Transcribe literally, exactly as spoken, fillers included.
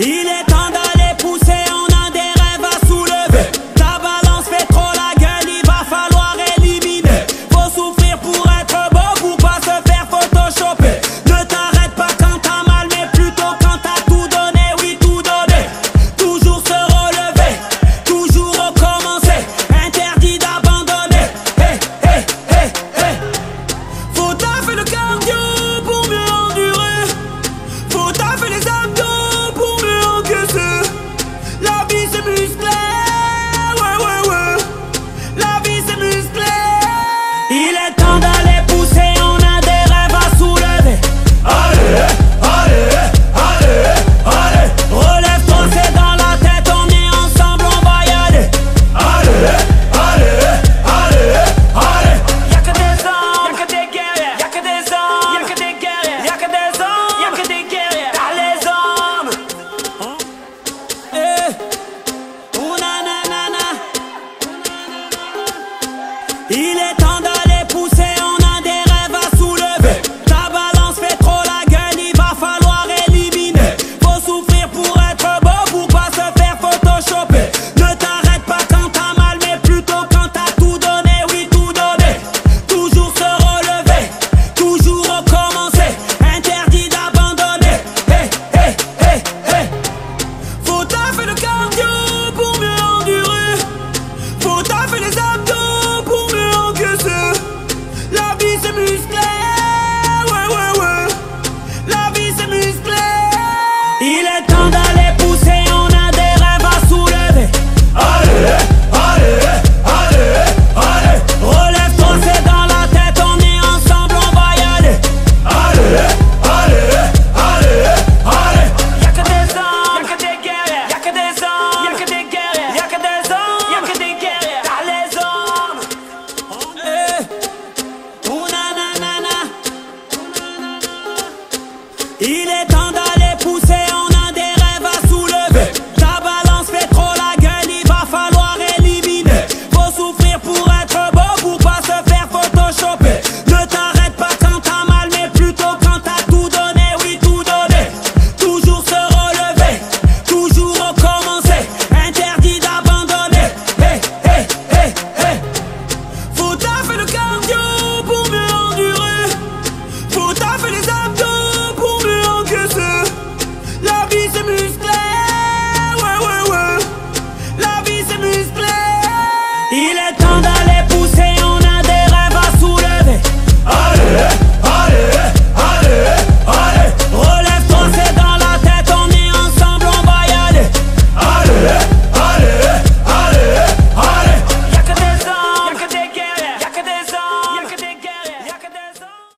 Il est temps.